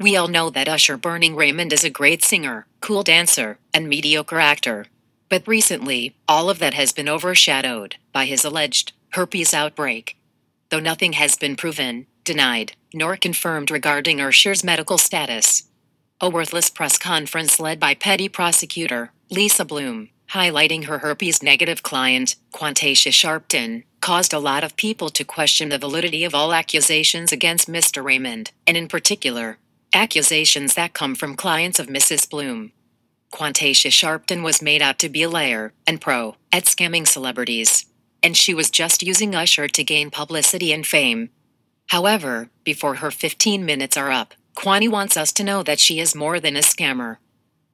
We all know that Usher Raymond is a great singer, cool dancer, and mediocre actor. But recently, all of that has been overshadowed by his alleged herpes outbreak. Though nothing has been proven, denied, nor confirmed regarding Usher's medical status. A worthless press conference led by Petty Prosecutor Lisa Bloom, highlighting her herpes-negative client, Quantasia Sharpton, caused a lot of people to question the validity of all accusations against Mr. Raymond, and in particular, accusations that come from clients of Mrs. Bloom. Quantasia Sharpton was made out to be a liar and pro at scamming celebrities, and she was just using Usher to gain publicity and fame. However, before her 15 minutes are up, Quanti wants us to know that she is more than a scammer.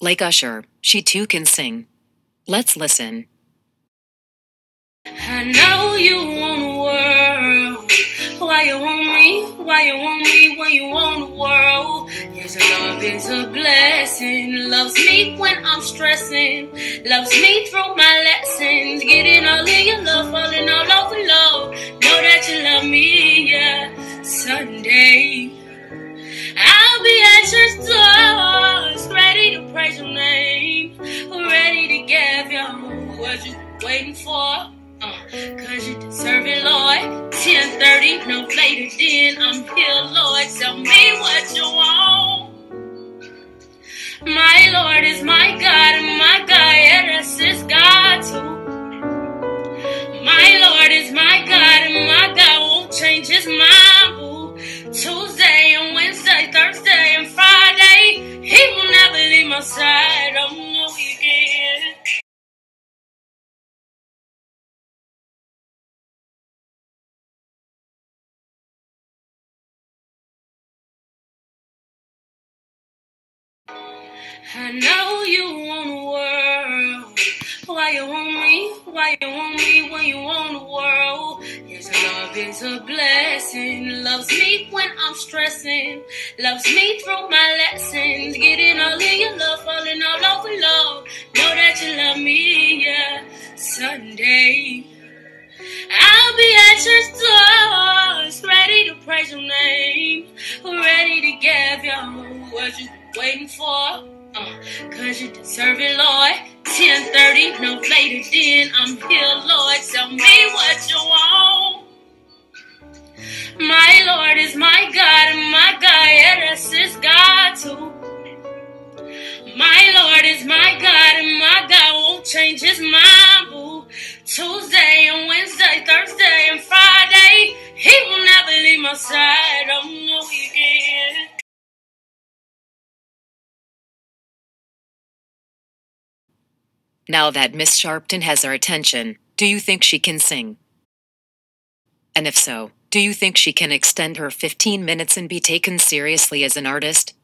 Like Usher, she too can sing. Let's listen. I know you want the world. Why you want me? Why you want me when you want the world? Yes, love is a blessing. Loves me when I'm stressing. Loves me through my lessons. Getting all of your love, falling all over love. Know that you love me, yeah. Sunday, I'll be at your doors, ready to praise your name, ready to give you what you waiting for. Cause you deserve it, Lord. 10:30, no later than I'm here, Lord. Tell me what you want. My Lord is my God, and my God, yeah, that's his God too. My Lord is my God, and my God won't change his mind, boo. Tuesday and Wednesday, Thursday and Friday, he will never leave my side. I don't know he can. I know you want the world. Why you want me? Why you want me when you want the world? Yes, love is a blessing. Loves me when I'm stressing. Loves me through my lessons. Getting all of your love, falling all over love. Know that you love me, yeah. Sunday, I'll be at your doors, ready to praise your name, ready to give you what you waiting for. Cause you deserve it, Lord. 10:30, no later than I'm here, Lord. Tell me what you want. My Lord is my God, and my God, yeah, that's his God too. My Lord is my God, and my God won't change his mind, boo. Tuesday and Wednesday, Thursday and Friday, he will never leave my side. I don't know he can. Now that Miss Sharpton has our attention, do you think she can sing? And if so, do you think she can extend her 15 minutes and be taken seriously as an artist?